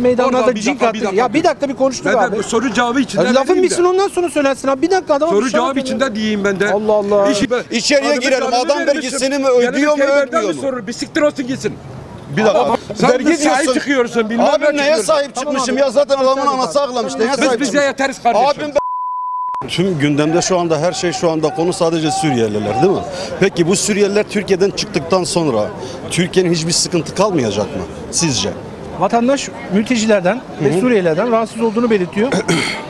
Meydanlarda cin katili. Ya bir dakika bir konuştuk abi. Ben soru cevabı içinde ya, lafın bitsin ondan sonra söylensin abi. Bir dakika adamı soru cevabı içinde diyeyim ben de. Allah Allah. İçeriye girelim. Adam belki seni mi ödüyor mu ödmüyor mu? Sorur. Bir siktir olsun gitsin. Bir dakika. Sen de sahip çıkıyorsun. Bilmem abi neye sahip çıkmışım ya zaten adamın anası ağlamış. Neye sahip çıkmışım? Biz bize yeteriz kardeşim. Abim tüm gündemde şu anda her şey şu anda konu sadece Suriyeliler değil mi? Peki bu Suriyeliler Türkiye'den çıktıktan sonra Türkiye'nin hiçbir sıkıntı kalmayacak mı sizce? Vatandaş mültecilerden ve Suriyelilerden rahatsız olduğunu belirtiyor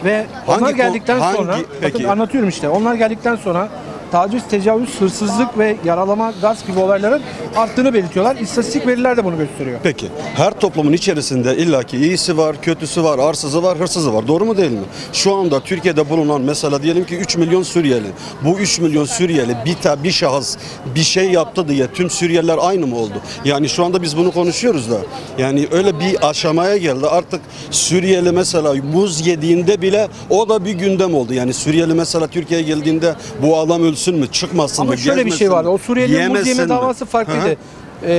ve onlar geldikten sonra, bakın anlatıyorum işte, onlar geldikten sonra taciz, tecavüz, hırsızlık ve yaralama, gasp gibi olayların arttığını belirtiyorlar. İstatistik veriler de bunu gösteriyor. Peki her toplumun içerisinde illaki iyisi var, kötüsü var, arsızı var, hırsızı var. Doğru mu değil mi? Şu anda Türkiye'de bulunan mesela diyelim ki 3 milyon Suriyeli. Bu 3 milyon Suriyeli bir şahıs bir şey yaptı diye tüm Suriyeliler aynı mı oldu? Yani şu anda biz bunu konuşuyoruz da. Yani öyle bir aşamaya geldi. Artık Suriyeli mesela muz yediğinde bile o da bir gündem oldu. Yani Suriyeli mesela Türkiye'ye geldiğinde bu adam ölsün mü, çıkmasın ama mı, şöyle bir şey vardı. O Suriyeli'nin muz yeme davası farklıydı.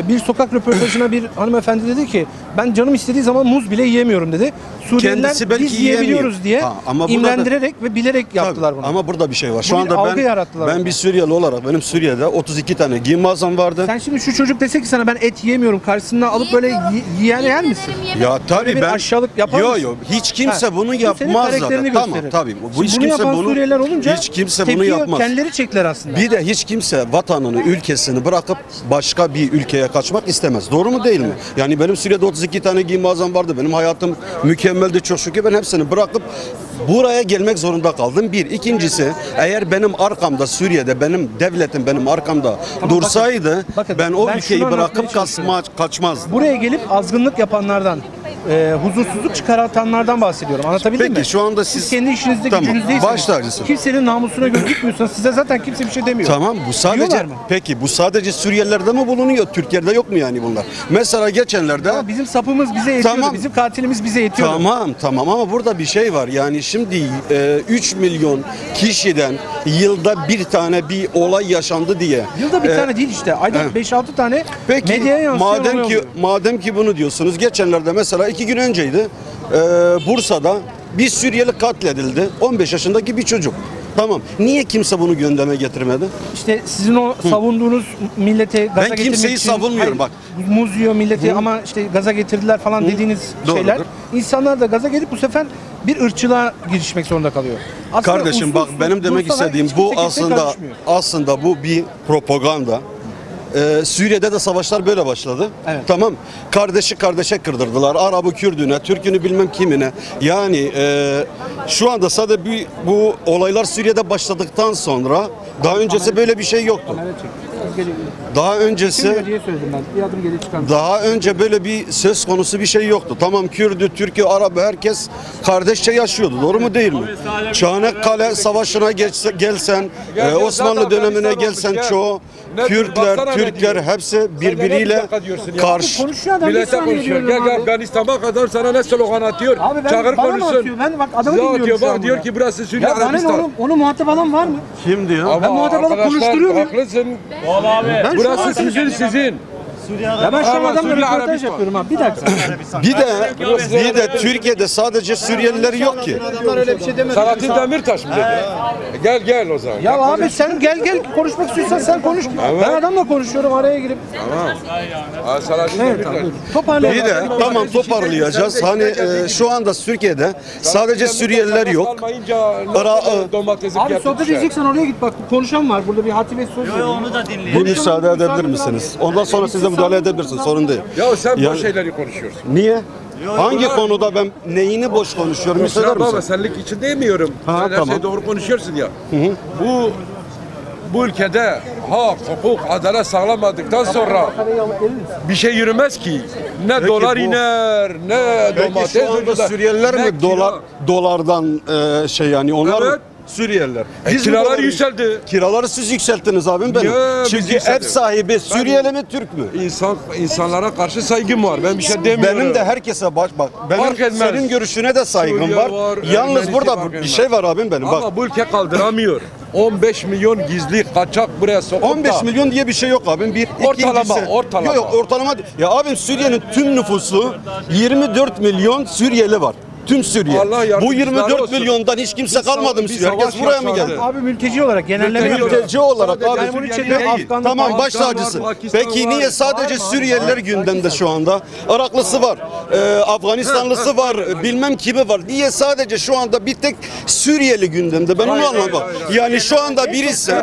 Bir sokak röportajına bir hanımefendi dedi ki ben canım istediği zaman muz bile yiyemiyorum dedi. Suriyeliler biz yiyebiliyoruz diye imlendirerek ve bilerek yaptılar bunu. Ama burada bir şey var. Şu anda ben bir Suriyeli olarak benim Suriye'de 32 tane giyim mağazam vardı. Sen şimdi şu çocuk dese ki sana ben et yiyemiyorum karşısına alıp böyle yiyen misin? Ya tabii ben aşağılık yapar mısın? Yok yok hiç kimse bunu yapmaz zaten. Tamam tabii. Hiç kimse bunu yapmaz. Kendileri çekler aslında. Bir de hiç kimse vatanını, ülkesini bırakıp başka bir ülke kaçmak istemez. Doğru mu değil mi? Yani benim Suriye'de 32 tane giyim mağazam vardı. Benim hayatım mükemmeldi çok şükür. Ben hepsini bırakıp buraya gelmek zorunda kaldım. Bir. İkincisi eğer benim arkamda Suriye'de benim devletim benim arkamda dursaydı ben o ülkeyi bırakıp kaçmazdım. Buraya gelip azgınlık yapanlardan huzursuzluk çıkartanlardan bahsediyorum. Anlatabildim mi? Peki şu anda siz kendi işinizde gücünüzdeysiniz. Kimsenin namusuna göre gitmiyorsanız size zaten kimse bir şey demiyor. Tamam bu sadece peki bu sadece Suriyelilerde mi bulunuyor? Türkiye'de yok mu yani bunlar? Mesela geçenlerde ama bizim sapımız bize yetiyordu. Tamam. Bizim katilimiz bize yetiyordu. Tamam ama burada bir şey var. Yani şimdi 3 milyon kişiden yılda bir tane bir olay yaşandı diye. Yılda bir tane değil işte. Ayda 5-6 tane peki, medyaya yansıyor. Madem ki bunu diyorsunuz geçenlerde mesela 2 gün önceydi Bursa'da bir Suriyeli katledildi. 15 yaşındaki bir çocuk. Tamam. Niye kimse bunu gündeme getirmedi? İşte sizin o savunduğunuz millete gaza getirmek için... Ben kimseyi savunmuyorum bak. Muz yiyor milleti ama işte gaza getirdiler falan dediğiniz şeyler. Doğrudur. İnsanlar da gaza gelip bu sefer bir ırkçılığa girişmek zorunda kalıyor. Aslında kardeşim bak benim demek istediğim bu aslında bu bir propaganda. Suriye'de de savaşlar böyle başladı. Evet. Tamam. Kardeşi kardeşe kırdırdılar. Arabı Kürdüne, Türk'ünü bilmem kimine. Yani şu anda sadece bu olaylar Suriye'de başladıktan sonra daha öncesi böyle bir şey yoktu. Daha önce böyle bir söz konusu bir şey yoktu. Tamam Kürdü, Türk'ü, Arabı herkes kardeşçe yaşıyordu. Doğru mu değil mi? Çanakkale Savaşı'na gelsen, Osmanlı dönemine gelsen çoğu Kürtler, Türkler hepsi birbiriyle karşı. Millete konuşuyor. Gel Afganistan'a kadar sana ne slogan atıyor? Çağır konuşsun. Bak diyor ki burası Suriye Arabistan. Onu muhatap alan var mı? Kim diyor? Ben muhatap alıp konuşturuyorum. Ben burası sizin. Ya ben şu adamla röportaj yapıyorum abi. Bir dakika. bir de Türkiye'de sadece Suriyeliler yok ki. Selahattin Demirtaş mı dedi? Gel o zaman. Ya abi sen gel konuşmak istiyorsan sen konuş. Evet. Ben adamla konuşuyorum araya girip. Tamam. Selahattin Demirtaş. Bir de tamam toparlayacağız. Hani şu anda Türkiye'de sadece Suriyeliler yok. Abi sohbet edeceksen oraya git bak. Konuşan var burada bir Hatip et söz. Yok onu da dinleyelim. Bu müsaade edebilir misiniz? Ondan sonra siz de müdahale edebilirsin, sorun değil. Ya sen yani, boş şeyleri konuşuyorsun. Niye? Hangi konuda ben neyini boş konuşuyorum? Mesela baba senlik için demiyorum. Sen her şeyi doğru konuşuyorsun ya. Bu ülkede hak, hukuk, adalet sağlamadıktan sonra bir şey yürümez ki. Ne peki dolar iner, ne domates. Peki şu anda Suriyeliler mi dolardan şey yani onlar... Evet. Suriyeliler. Kiralar yükseldi. Kiraları siz yükselttiniz abim benim. Ya, çünkü ev sahibi Suriyeli mi Türk mü? İnsanlara karşı saygım var. Ben bir şey demiyorum. Benim de herkese bak benim senin görüşüne de saygım Suriye var. Yalnız burada bir şey var abim benim. Ama bak, bu ülke kaldıramıyor. 15 milyon gizli kaçak buraya sokakta. 15 milyon diye bir şey yok abim. Bir, ortalama. Yok ortalama. Ya abim Suriye'nin tüm nüfusu 24 milyon Suriyeli var. Tüm Suriye. Bu 24 milyondan hiç kimse kalmadı mı? Herkes buraya mı geldi? Abi mülteci olarak genelleme. Mülteci olarak abi. Tamam başsavcısı. Peki niye sadece Suriyeliler gündemde şu anda? Iraklısı var. Afganistanlısı var. Bilmem kimi var. Niye sadece şu anda bir tek Suriyeli gündemde? Ben onu anlamadım. Yani şu anda birisi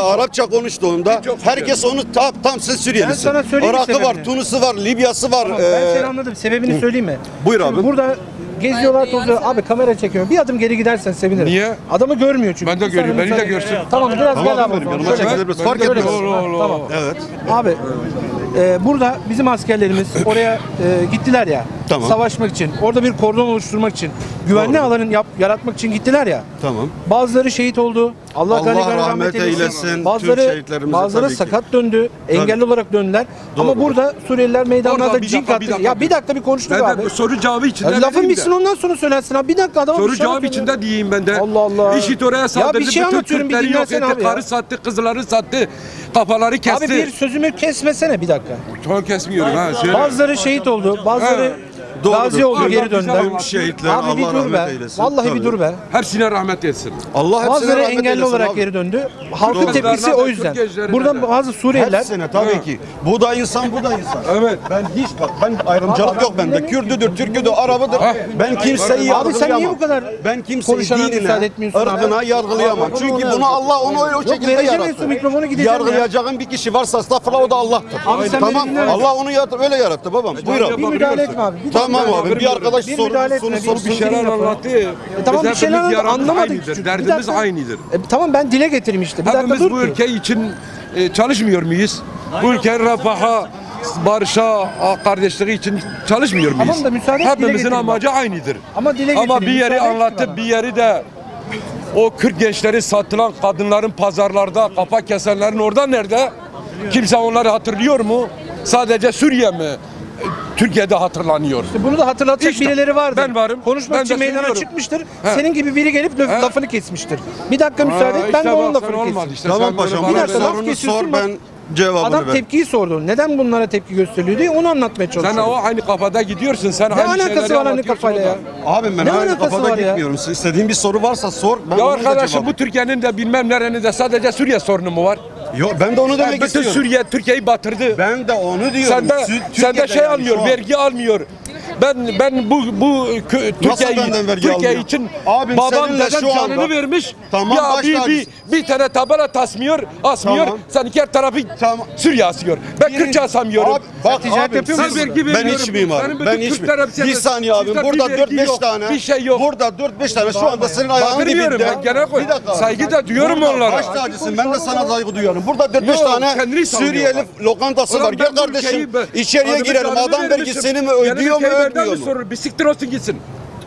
Arapça konuştuğunda herkes onu tam siz Suriyelisi. Iraklı var, Tunus'u var, Libya'sı var. Ben seni anladım. Sebebini söyleyeyim mi? Buyur abi. Burada geziyorlar, tozluyorlar. Abi kamera çekiyor. Bir adım geri gidersen sevinirim. Niye? Adamı görmüyor çünkü. Ben de görüyorum. Beni de görsün. Tamam biraz gel abi. Fark etmez. Tamam. Evet. Abi burada bizim askerlerimiz oraya gittiler ya. Tamam. Savaşmak için. Orada bir kordon oluşturmak için. Güvenli alanın yaratmak için gittiler ya. Tamam. Bazıları şehit oldu. Allah rahmet eylesin. Bazıları sakat döndü. Engelli olarak döndüler. Doğru. Ama burada Suriyeliler meydanlarda cink attı. Ya bir dakika bir konuştuk abi. Soru cevabı içinde. Lafın bitsin ondan sonra söylensin abi. Bir dakika adam. Soru cevabı içinde diyeyim ben de. Allah Allah. İşit oraya saldırdı. Ya bir şey anlatıyorum bir dinlersen abi. Karı sattı, kızları sattı. Kafaları kesti. Abi bir sözümü kesmesene bir dakika. Çok kesmiyorum ha. Bazıları şehit oldu. Bazıları Gazi oldu, geri döndüler. Abi bir dur be. Vallahi tabii. Bir dur be. Hepsine rahmet etsin. Allah hepsine bazıları rahmet engelli olarak abi. Geri döndü. Halkın tepkisi o yüzden. Buradan bazı Suriyeliler. Hepsine tabii evet. Ki. Bu da insan, bu da insan. Evet. Ben hiç bak, ben ayrımcılık yok bende. Kürdüdür, Türküdür, Arabıdır. Ben kimseyi yargılayamam. Abi sen niye bu kadar konuşana müsaade etmiyorsun? Ardına yargılayamam. Çünkü bunu Allah onu öyle o şekilde yarattı. Yargılayacağın bir kişi varsa estağfurullah o da Allah'tır. Tamam. Allah onu öyle yarattı babam. Buyur abi. Bir müdahale etme abi. Tamam abi bir arkadaş soru bir şeyler anlattı. Tamam bir şeyler anlamadık çünkü. Derdimiz aynıdır. Tamam ben dile getireyim işte. Hepimiz bu ülke için çalışmıyor muyuz? Bu ülkenin refaha, barışa, kardeşliği için çalışmıyor muyuz? Tamam da müsaade et dile getireyim. Hepimizin amacı aynıdır. Ama bir yeri anlattı bir yeri de o 40 gençleri satılan kadınların pazarlarda kafa kesenlerin orada nerede? Kimse onları hatırlıyor mu? Sadece Suriye mi? Türkiye'de hatırlanıyor. İşte bunu da hatırlatacak işte, birileri vardır. Ben varım. Konuşmak ben için meydana çıkmıştır. He. Senin gibi biri gelip lafını kesmiştir. Bir dakika müsaade et. Ben de onun lafını kestim. İşte tamam paşam. Bir dakika laf kesiyorsun. Ben cevabını adam ver. Tepkiyi sordu. Neden bunlara tepki gösteriliyor diye onu anlatmaya çalışıyorum. Sen o aynı kafada gidiyorsun. Sen ne alakası var aynı kafayla ya? Abi ben aynı kafada gitmiyorum. İstediğin bir soru varsa sor. Ben ya arkadaşım bu Türkiye'nin de bilmem nerenin de sadece Suriye sorunu mu var? Yok ben de onu demek istiyorum. Suriye Türkiye'yi batırdı. Ben de onu diyorum. Sen de şey yani almıyor, vergi almıyor. Ben bu Türkiye için abim, babam neden canını vermiş? Tamam, ya bir tane tabela asmıyor. Tamam. Sen iki tarafı tamam. Suriye asıyor. Ben Kürtçe asamıyorum. Abi, bak abi, ben hiç miyim abi? Ben hiç miyim? Bir saniye abim. Burada 4-5 tane. Bir şey yok. Burada 4-5 tane. Şu anda senin ayağının dibinde. Saygı da duyuyorum onlara. Baş tacısın. Ben de sana saygı duyuyorum. Burada 4-5 tane Suriyeli lokantası var. Gel kardeşim içeriye girelim. Adam vergisini mi ödüyor mu? Nereden sorur? Bir siktir olsun gitsin.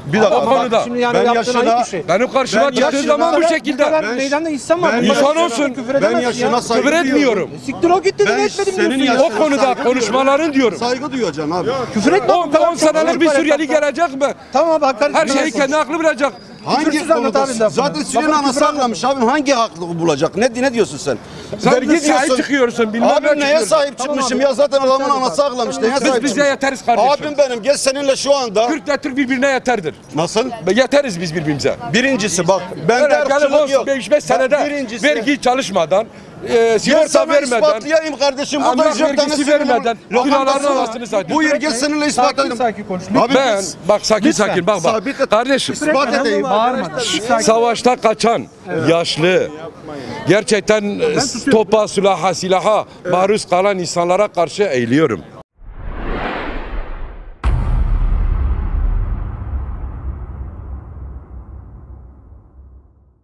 Bir dakika. Şimdi yani ben yaşına, şey. Benim karşıma çıktığı zaman bu şekilde. Meydanda insan var. İnsan olsun. Ben yaşına saygı duyuyorum. Küfür etmiyorum. Siktir o gitti de etmedim. O konuda konuşmaların diyorum. Saygı duyacaksın abi. Küfür etme. 10 senelik bir Suriyeli gelecek mi? Tamam hakaret. Her şeyi kendi aklı bulacak. Hangi konuda? Zaten Suriye'nin anası anlamış abim. Hangi haklı bulacak? Ne diyorsun sen? Sen de sahip çıkıyorsun. Abim neye sahip çıkmışım ya? Zaten adamın anası ağlamış. Biz bize yeteriz kardeşim. Abim benim gel seninle şu anda. Kürtle Türk birbirine yeterdir. Nasıl? Yeteriz biz birbirimize. Birincisi bak. Ben de ırkçılık yok. 5-5 senede vergi çalışmadan. Sigorta vermeden, ispatlayayım kardeşim. Burada sigortanızı vermeden, lokantaların havasını saydın. Bu ilgi sınırla ispatladım. Sakin konuş. Ben, bak sakin bak. Kardeşim, ispat edeyim. Savaşta kaçan, yaşlı, gerçekten topa, silaha maruz kalan insanlara karşı eğiliyorum.